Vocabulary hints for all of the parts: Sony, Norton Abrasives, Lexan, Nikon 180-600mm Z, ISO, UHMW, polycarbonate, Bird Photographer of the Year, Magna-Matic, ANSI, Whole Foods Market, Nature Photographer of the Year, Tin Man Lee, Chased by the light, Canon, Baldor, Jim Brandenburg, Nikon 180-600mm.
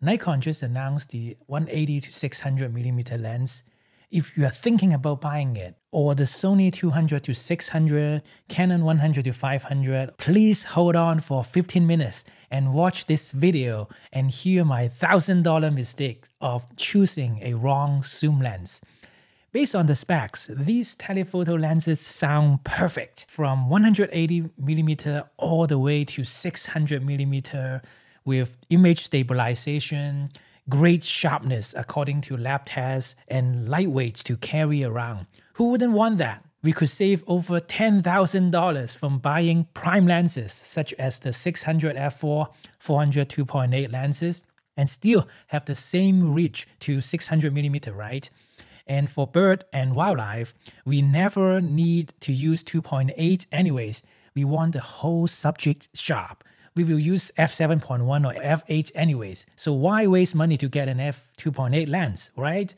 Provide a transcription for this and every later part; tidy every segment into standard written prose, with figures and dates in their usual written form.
Nikon just announced the 180-600mm lens. If you are thinking about buying it, or the Sony 200-600, Canon 100-500, please hold on for 15 minutes and watch this video and hear my $1,000 mistake of choosing a wrong zoom lens. Based on the specs, these telephoto lenses sound perfect, from 180mm all the way to 600mm with image stabilization, great sharpness according to lab tests, and lightweight to carry around. Who wouldn't want that? We could save over $10,000 from buying prime lenses such as the 600 f4, 400 2.8 lenses, and still have the same reach to 600mm, right? And for bird and wildlife, we never need to use 2.8 anyways. We want the whole subject sharp. We will use f7.1 or f8 anyways, so why waste money to get an f2.8 lens, right?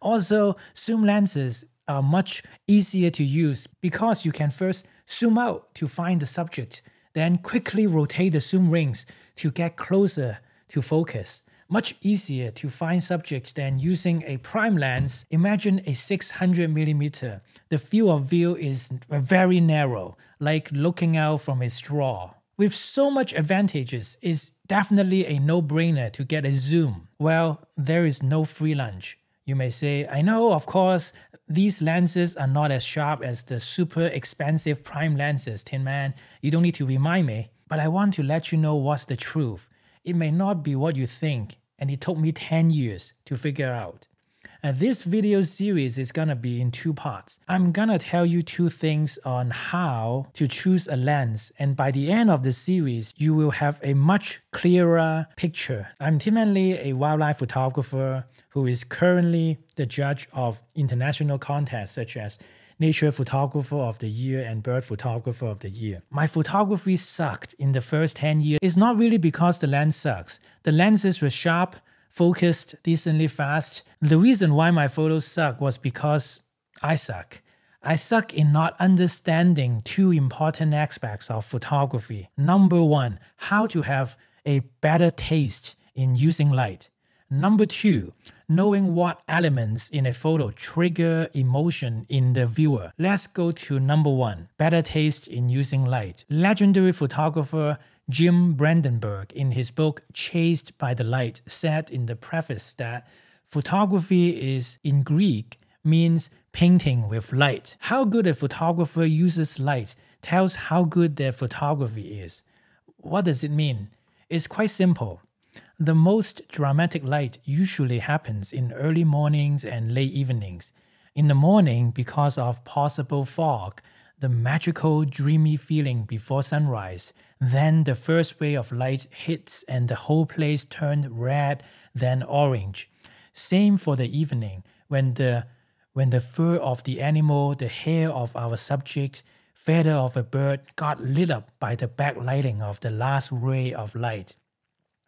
Also, zoom lenses are much easier to use because you can first zoom out to find the subject, then quickly rotate the zoom rings to get closer to focus. Much easier to find subjects than using a prime lens. Imagine a 600mm. The field of view is very narrow, like looking out from a straw. With so much advantages, it's definitely a no-brainer to get a zoom. Well, there is no free lunch. You may say, I know, of course, these lenses are not as sharp as the super expensive prime lenses, Tin Man. You don't need to remind me. But I want to let you know what's the truth. It may not be what you think. And it took me 10 years to figure out. And this video series is gonna be in two parts. I'm gonna tell you two things on how to choose a lens, and by the end of the series, you will have a much clearer picture. I'm Tin Man Lee, a wildlife photographer who is currently the judge of international contests such as Nature Photographer of the Year and Bird Photographer of the Year. My photography sucked in the first 10 years. It's not really because the lens sucks. The lenses were sharp, focused, decently fast. The reason why my photos suck was because I suck. I suck in not understanding two important aspects of photography. Number 1, how to have a better taste in using light. Number 2, knowing what elements in a photo trigger emotion in the viewer. Let's go to number 1, better taste in using light. Legendary photographer Jim Brandenburg, in his book Chased by the Light, said in the preface that photography is, in Greek, means painting with light. How good a photographer uses light tells how good their photography is. What does it mean? It's quite simple. The most dramatic light usually happens in early mornings and late evenings. In the morning, because of possible fog, the magical, dreamy feeling before sunrise, then the first ray of light hits and the whole place turned red, then orange. Same for the evening, when the fur of the animal, the hair of our subject, feather of a bird got lit up by the backlighting of the last ray of light.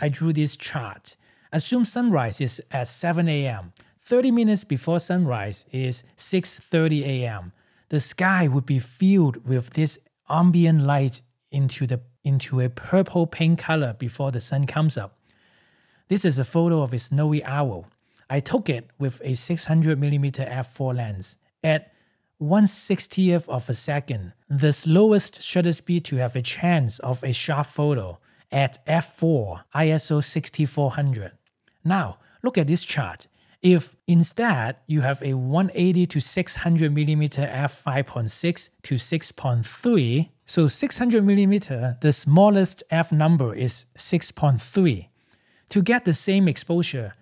I drew this chart. Assume sunrise is at 7 a.m. 30 minutes before sunrise is 6:30 a.m. The sky would be filled with this ambient light into a purple pink color before the sun comes up. This is a photo of a snowy owl. I took it with a 600mm f4 lens. At 1/60th of a second, the slowest shutter speed to have a chance of a sharp photo, at f4, ISO 6400. Now, look at this chart. If instead you have a 180-600mm f5.6 to 6.3, so 600mm, the smallest f number is 6.3. To get the same exposure,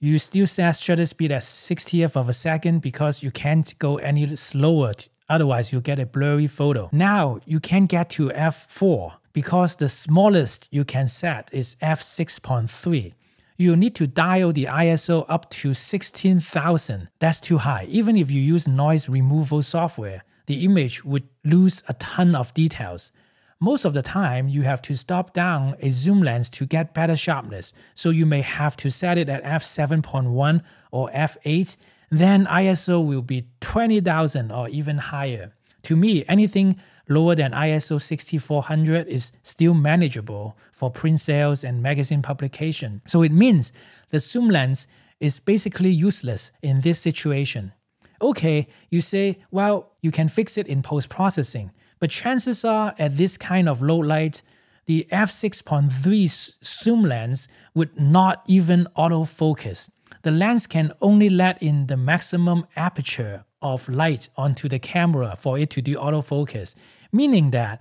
you still set shutter speed at 60th of a second because you can't go any slower, otherwise you'll get a blurry photo. Now, you can get to f4 because the smallest you can set is f6.3. You need to dial the ISO up to 16,000. That's too high. Even if you use noise removal software, the image would lose a ton of details. Most of the time, you have to stop down a zoom lens to get better sharpness, so you may have to set it at f7.1 or f8, then ISO will be 20,000 or even higher. To me, anything lower than ISO 6400 is still manageable for print sales and magazine publication. So it means the zoom lens is basically useless in this situation. Okay, you say, well, you can fix it in post-processing, but chances are at this kind of low light, the f6.3 zoom lens would not even autofocus. The lens can only let in the maximum aperture of light onto the camera for it to do autofocus, meaning that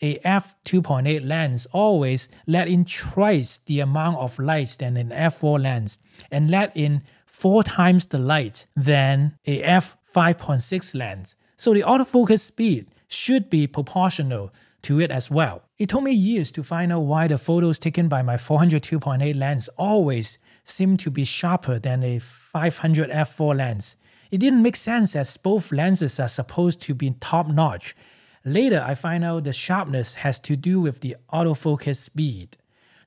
a f2.8 lens always let in twice the amount of light than an f4 lens, and let in 4 times the light than a f5.6 lens. So the autofocus speed should be proportional to it as well. It took me years to find out why the photos taken by my 400 2.8 lens always seem to be sharper than a 500 f4 lens. It didn't make sense as both lenses are supposed to be top-notch. Later, I find out the sharpness has to do with the autofocus speed.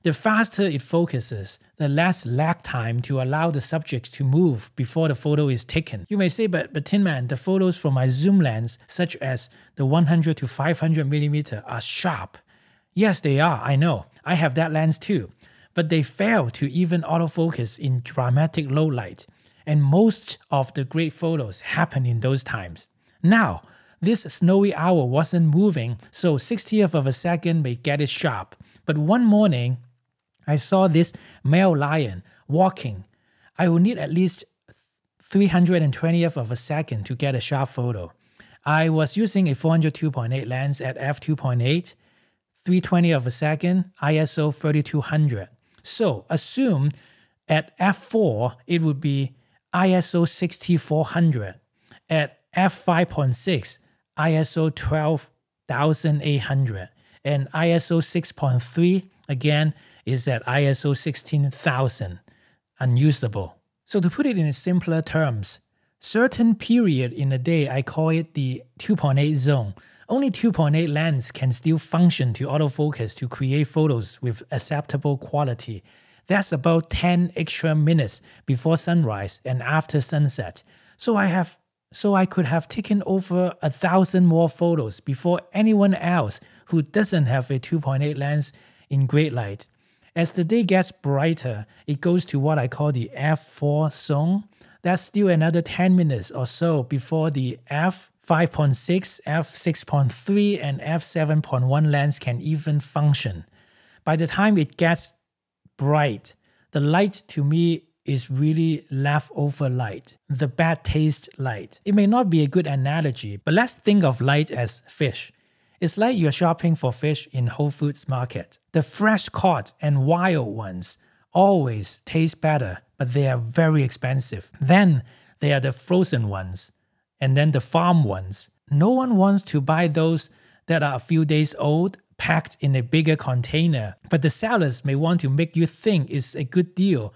The faster it focuses, the less lag time to allow the subject to move before the photo is taken. You may say, but Tin Man, the photos from my zoom lens, such as the 100 to 500mm, are sharp. Yes, they are, I know. I have that lens too. But they fail to even autofocus in dramatic low light. And most of the great photos happen in those times. Now, this snowy hour wasn't moving, so 60th of a second may get it sharp. But one morning, I saw this male lion walking. I will need at least 320th of a second to get a sharp photo. I was using a 400 2.8 lens at f2.8, 320th of a second, ISO 3200. So assume at f4, it would be ISO 6400. At f5.6, ISO 12800. And ISO 6.3, again, is at ISO 16000, unusable. So to put it in simpler terms, certain period in a day, I call it the 2.8 zone. Only 2.8 lens can still function to autofocus to create photos with acceptable quality. That's about 10 extra minutes before sunrise and after sunset. So I could have taken over 1,000 more photos before anyone else who doesn't have a 2.8 lens in great light. As the day gets brighter, it goes to what I call the f4 zone. That's still another 10 minutes or so before the f5.6, f6.3, and f7.1 lens can even function. By the time it gets bright, the light to me is really leftover light, the bad taste light. It may not be a good analogy, but let's think of light as fish. It's like you're shopping for fish in Whole Foods Market. The fresh caught and wild ones always taste better, but they are very expensive. Then they are the frozen ones, and then the farm ones. No one wants to buy those that are a few days old, packed in a bigger container, but the sellers may want to make you think it's a good deal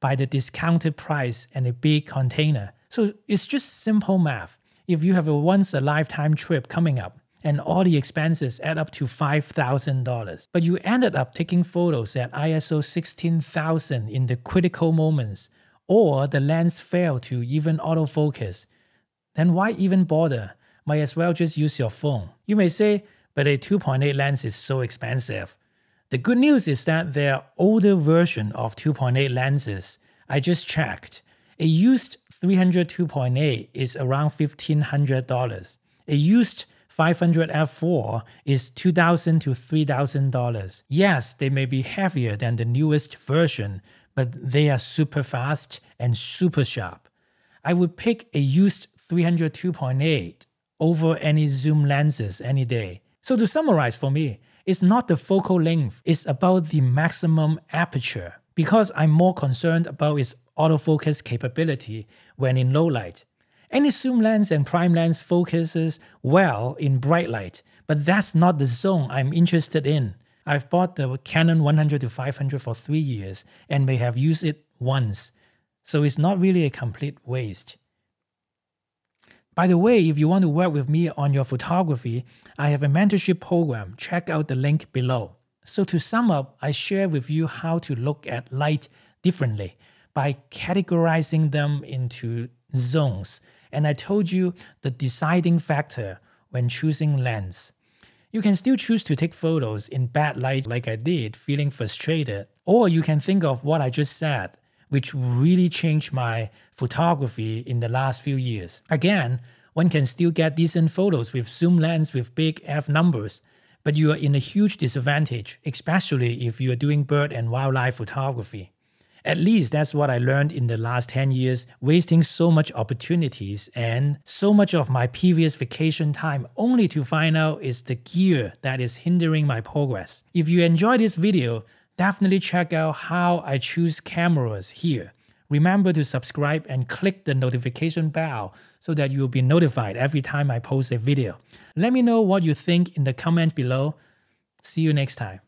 by the discounted price and a big container. So it's just simple math. If you have a once-a-lifetime trip coming up and all the expenses add up to $5,000, but you ended up taking photos at ISO 16000 in the critical moments, or the lens failed to even autofocus, then why even bother? Might as well just use your phone. You may say, but a 2.8 lens is so expensive. The good news is that there are older versions of 2.8 lenses. I just checked. A used 300 2.8 is around $1,500. A used 500 f4 is $2,000 to $3,000. Yes, they may be heavier than the newest version, but they are super fast and super sharp. I would pick a used 300 2.8 over any zoom lenses any day. So to summarize for me, it's not the focal length, it's about the maximum aperture, because I'm more concerned about its autofocus capability when in low light. Any zoom lens and prime lens focuses well in bright light, but that's not the zone I'm interested in. I've bought the Canon 100-500 for 3 years and may have used it once, so it's not really a complete waste. By the way, if you want to work with me on your photography, I have a mentorship program. Check out the link below. So to sum up, I share with you how to look at light differently by categorizing them into zones. And I told you the deciding factor when choosing lens. You can still choose to take photos in bad light like I did, feeling frustrated. Or you can think of what I just said, which really changed my photography in the last few years. Again, one can still get decent photos with zoom lens with big F numbers, but you are in a huge disadvantage, especially if you are doing bird and wildlife photography. At least that's what I learned in the last 10 years, wasting so much opportunities and so much of my previous vacation time only to find out it's the gear that is hindering my progress. If you enjoy this video, definitely check out how I choose cameras here. Remember to subscribe and click the notification bell so that you'll be notified every time I post a video. Let me know what you think in the comment below. See you next time.